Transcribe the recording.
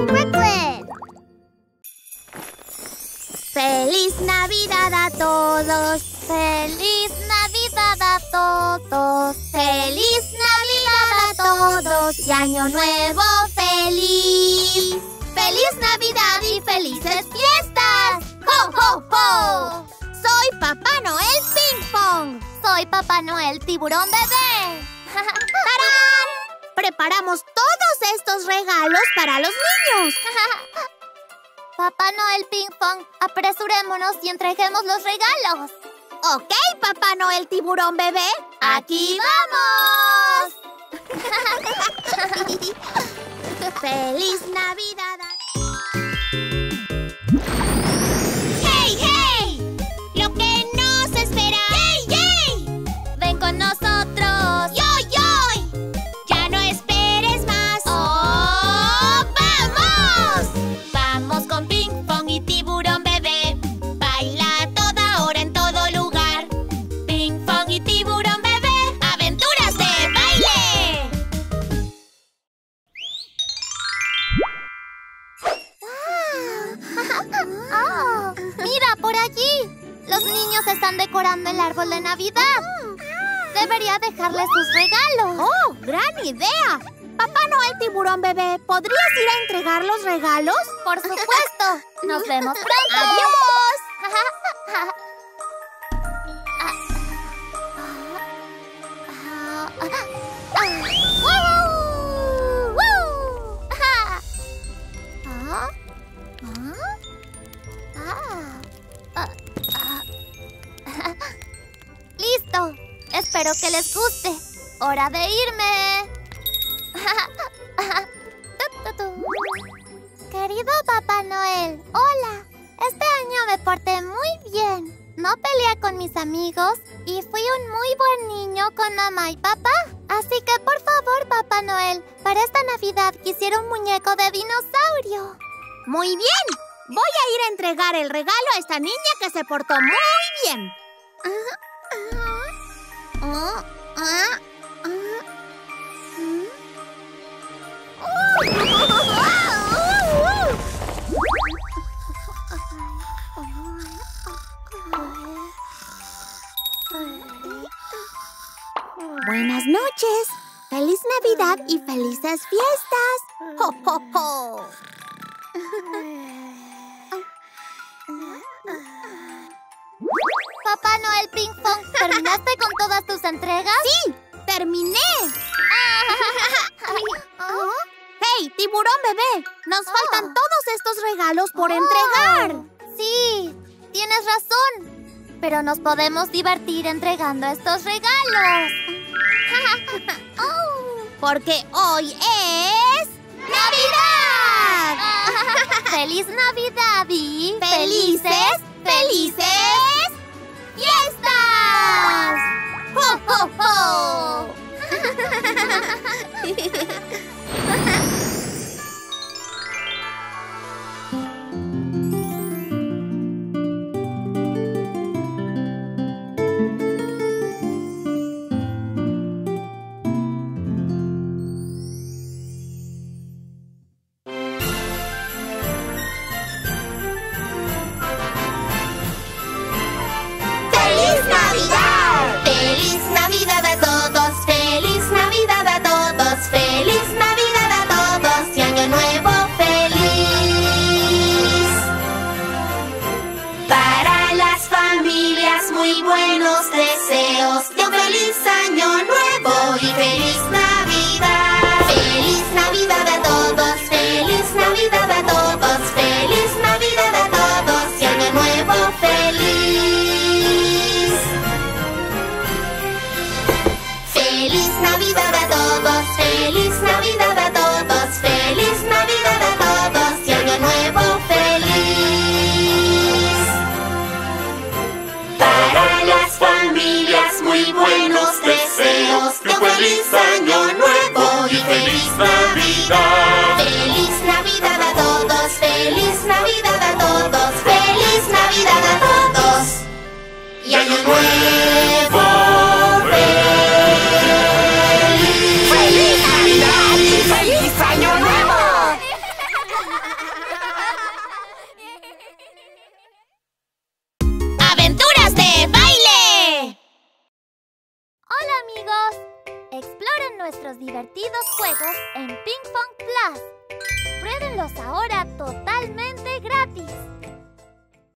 en Brooklyn. ¡Feliz Navidad a todos! ¡Feliz Navidad a todos! ¡Feliz Navidad a todos! ¡Y Año Nuevo feliz! ¡Feliz Navidad y felices fiestas! ¡Ho, ho, ho! ¡Soy Papá Noel Pinkfong! ¡Soy Papá Noel Tiburón Bebé! ¡Tarán! Preparamos todos estos regalos para los niños. Papá Noel Pinkfong, apresurémonos y entreguemos los regalos. Ok, Papá Noel Tiburón Bebé, ¡aquí vamos! ¡Feliz Navidad! ¡Hey, hey! ¡Lo que nos espera! ¡Hey, hey! ¡Ven con nosotros! ¡Yo, yo! ¡Ya no esperes más! ¡Oh, vamos! ¡Vamos con Pinkfong y Tiburón Bebé! ¡Baila a toda hora en todo lugar! ¡Pinkfong y Tiburón Bebé! ¡Aventuras de baile! Oh, ¡mira, por allí! Los niños están decorando el árbol de Navidad. Debería dejarles sus regalos. ¡Oh, gran idea! Papá Noel Tiburón Bebé, ¿podrías ir a entregar los regalos? Por supuesto. Nos vemos pronto. ¡Adiós! ¡Listo! Espero que les guste. ¡Hora de irme! Querido Papá Noel, hola. Este año me porté muy bien. No peleé con mis amigos y fui un muy buen niño con mamá y papá. Así que, por favor, Papá Noel, para esta Navidad quisiera un muñeco de dinosaurio. ¡Muy bien! Voy a ir a entregar el regalo a esta niña que se portó muy bien. Buenas noches. Feliz Navidad y felices fiestas. ¡Ho, ho, ho! Papá Noel Pinkfong, ¿terminaste con todas tus entregas? ¡Sí! ¡Terminé! ¡Hey, Tiburón Bebé! ¡Nos faltan todos estos regalos por entregar! Sí, tienes razón. Pero nos podemos divertir entregando estos regalos. Porque hoy es... ¡Navidad! ¡Feliz Navidad y... ¡Felices, felices... ¡Fiestas! ¡Ho, ho, ho! nuestros divertidos juegos en Pinkfong Plus. ¡Pruébenlos ahora totalmente gratis!